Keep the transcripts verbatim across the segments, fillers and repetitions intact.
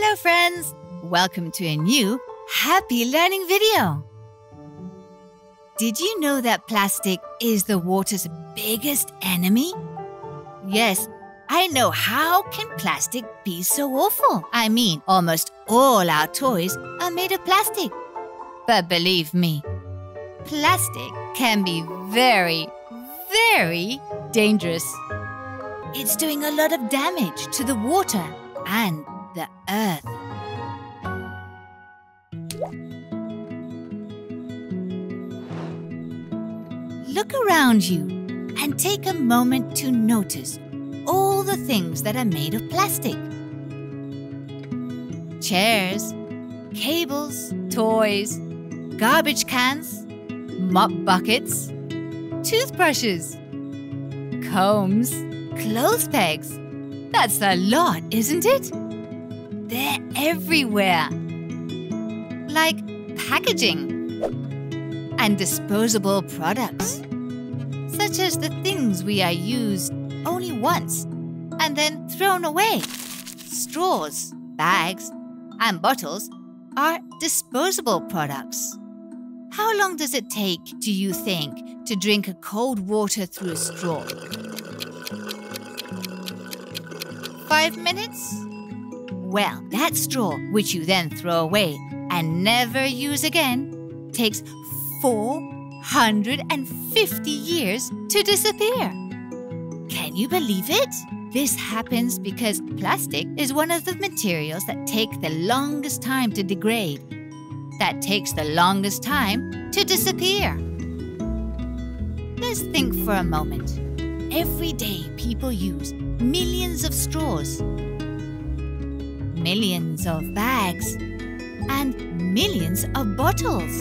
Hello friends! Welcome to a new Happy Learning video! Did you know that plastic is the water's biggest enemy? Yes, I know. How can plastic be so awful? I mean, almost all our toys are made of plastic. But believe me, plastic can be very, very dangerous. It's doing a lot of damage to the water and the earth. Look around you and take a moment to notice all the things that are made of plastic. Chairs, cables, toys, garbage cans, mop buckets, toothbrushes, combs, clothes pegs. That's a lot, isn't it? They're everywhere. Like packaging and disposable products, such as the things we are used only once and then thrown away. Straws, bags, and bottles are disposable products. How long does it take, do you think, to drink a cold water through a straw? Five minutes? Well, that straw, which you then throw away and never use again, takes four hundred fifty years to disappear. Can you believe it? This happens because plastic is one of the materials that take the longest time to degrade, that takes the longest time to disappear. Let's think for a moment. Every day people use millions of straws, millions of bags, and millions of bottles.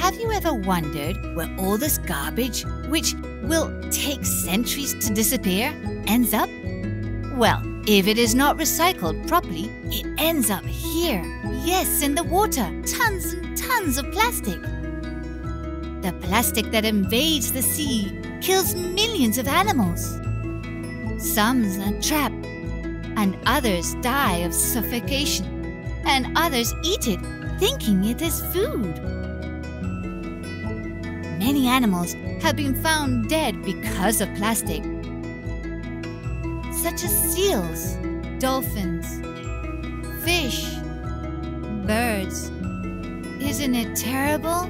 Have you ever wondered where all this garbage, which will take centuries to disappear, ends up? Well, if it is not recycled properly, it ends up here. Yes, in the water, tons and tons of plastic. The plastic that invades the sea kills millions of animals. Some are trapped, and others die of suffocation, and others eat it thinking it is food. Many animals have been found dead because of plastic, such as seals, dolphins, fish, birds. Isn't it terrible?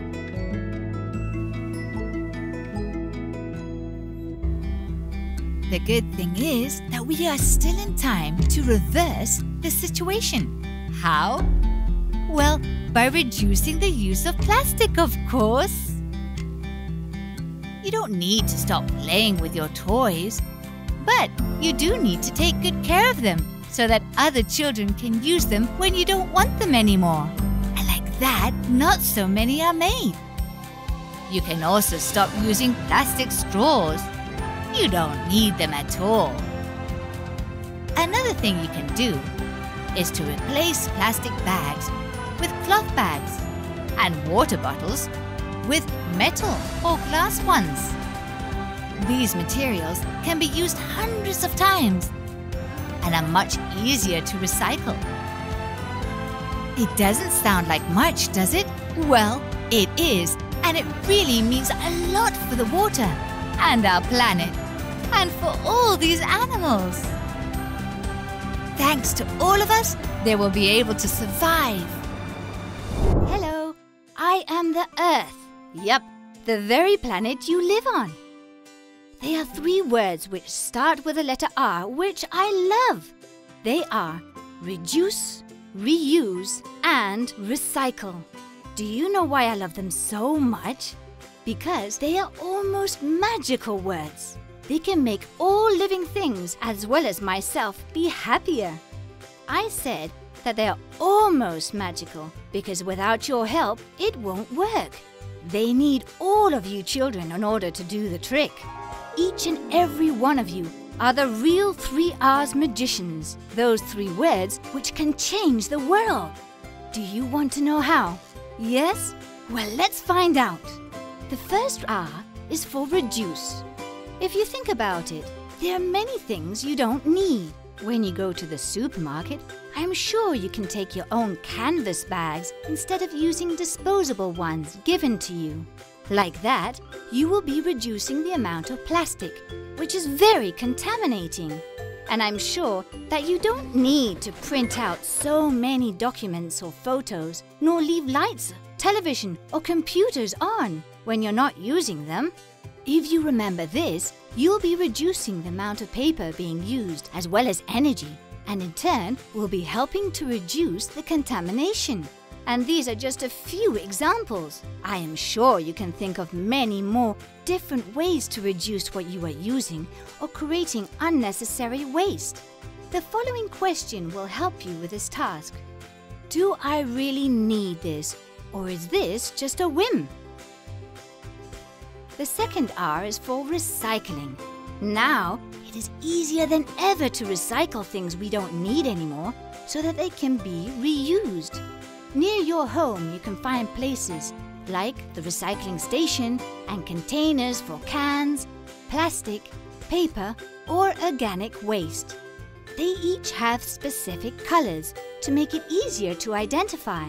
The good thing is that we are still in time to reverse the situation. How? Well, by reducing the use of plastic, of course. You don't need to stop playing with your toys, but you do need to take good care of them so that other children can use them when you don't want them anymore. And like that, not so many are made. You can also stop using plastic straws. You don't need them at all. Another thing you can do is to replace plastic bags with cloth bags and water bottles with metal or glass ones. These materials can be used hundreds of times and are much easier to recycle. It doesn't sound like much, does it? Well, it is, and it really means a lot for the water and our planet, and for all these animals. Thanks to all of us, they will be able to survive. Hello, I am the Earth. Yep, the very planet you live on. There are three words which start with the letter R, which I love. They are reduce, reuse, and recycle. Do you know why I love them so much? Because they are almost magical words. They can make all living things, as well as myself, be happier. I said that they are almost magical because without your help, it won't work. They need all of you children in order to do the trick. Each and every one of you are the real three R's magicians, those three words which can change the world. Do you want to know how? Yes? Well, let's find out. The first R is for reduce. If you think about it, There are many things you don't need. When you go to the supermarket, I'm sure you can take your own canvas bags instead of using disposable ones given to you. Like that, you will be reducing the amount of plastic, which is very contaminating. And I'm sure that you don't need to print out so many documents or photos, nor leave lights, television, or computers on when you're not using them. If you remember this, you'll be reducing the amount of paper being used as well as energy, and in turn will be helping to reduce the contamination. And these are just a few examples. I am sure you can think of many more different ways to reduce what you are using or creating unnecessary waste. The following question will help you with this task. Do I really need this, or is this just a whim? The second R is for recycling. Now, it is easier than ever to recycle things we don't need anymore so that they can be reused. Near your home, you can find places like the recycling station and containers for cans, plastic, paper, or organic waste. They each have specific colors to make it easier to identify.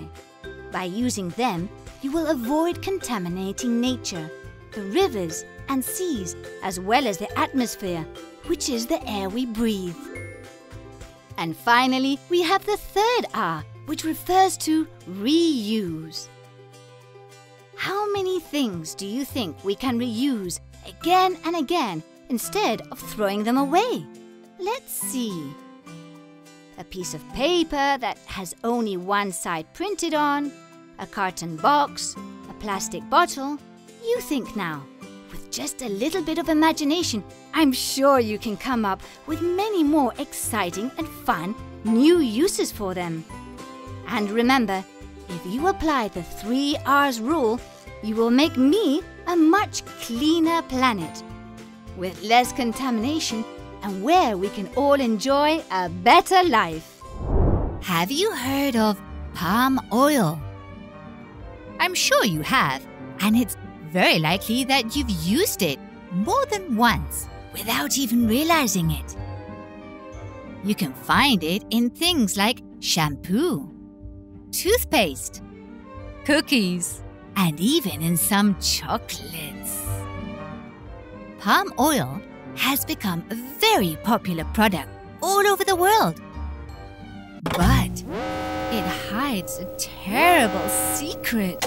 By using them, you will avoid contaminating nature, the rivers and seas, as well as the atmosphere, which is the air we breathe. And finally, we have the third R, which refers to reuse. How many things do you think we can reuse again and again instead of throwing them away? Let's see. A piece of paper that has only one side printed on, a carton box, a plastic bottle. You think now. With just a little bit of imagination, I'm sure you can come up with many more exciting and fun new uses for them. And remember, if you apply the three R's rule, you will make me a much cleaner planet, with less contamination and where we can all enjoy a better life. Have you heard of palm oil? I'm sure you have, and it's very likely that you've used it more than once without even realizing it. You can find it in things like shampoo, toothpaste, cookies, and even in some chocolates. Palm oil has become a very popular product all over the world. But it hides a terrible secret.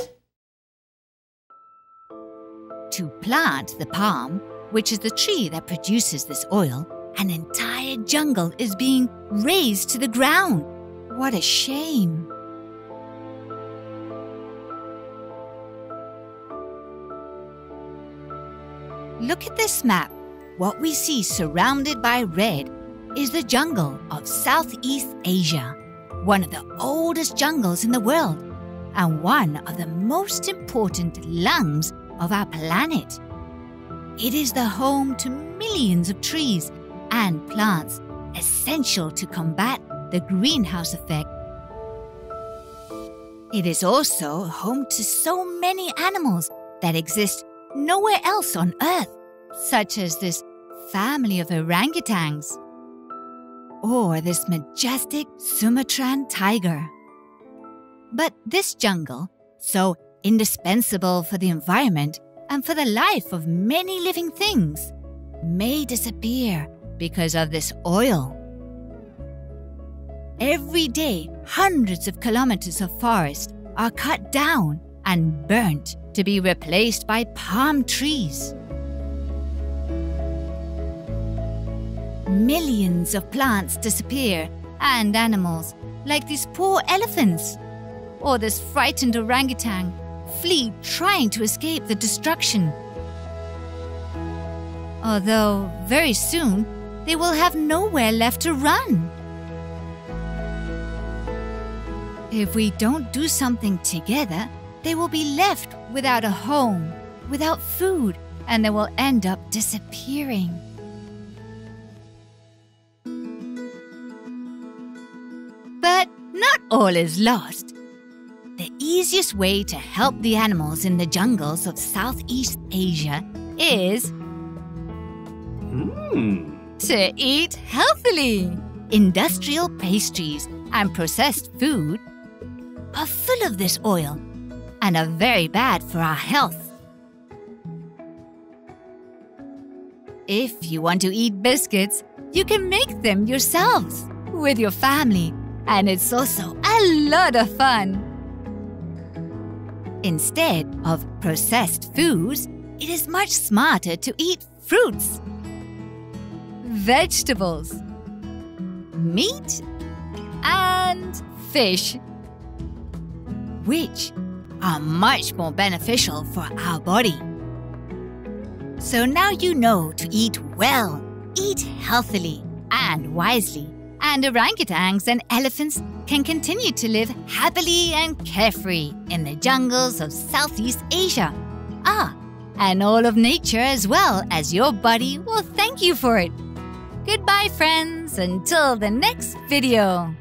To plant the palm, which is the tree that produces this oil, an entire jungle is being razed to the ground. What a shame. Look at this map. What we see surrounded by red is the jungle of Southeast Asia, one of the oldest jungles in the world and one of the most important lungs of our planet. It is the home to millions of trees and plants essential to combat the greenhouse effect. It is also home to so many animals that exist nowhere else on Earth, such as this family of orangutans or this majestic Sumatran tiger. But this jungle, so indispensable for the environment and for the life of many living things, may disappear because of this oil. Every day, hundreds of kilometers of forest are cut down and burnt to be replaced by palm trees. Millions of plants disappear, and animals, like these poor elephants or this frightened orangutan, flee trying to escape the destruction. Although very soon they will have nowhere left to run. If we don't do something together, they will be left without a home, without food, and they will end up disappearing. But not all is lost. The easiest way to help the animals in the jungles of Southeast Asia is mm. to eat healthily. Industrial pastries and processed food are full of this oil and are very bad for our health. If you want to eat biscuits, you can make them yourselves with your family, and it's also a lot of fun. Instead of processed foods, it is much smarter to eat fruits, vegetables, meat, and fish, which are much more beneficial for our body. So now you know to eat well, eat healthily and wisely, and orangutans and elephants can continue to live happily and carefree in the jungles of Southeast Asia. Ah, and all of nature as well as your body will thank you for it. Goodbye, friends, until the next video.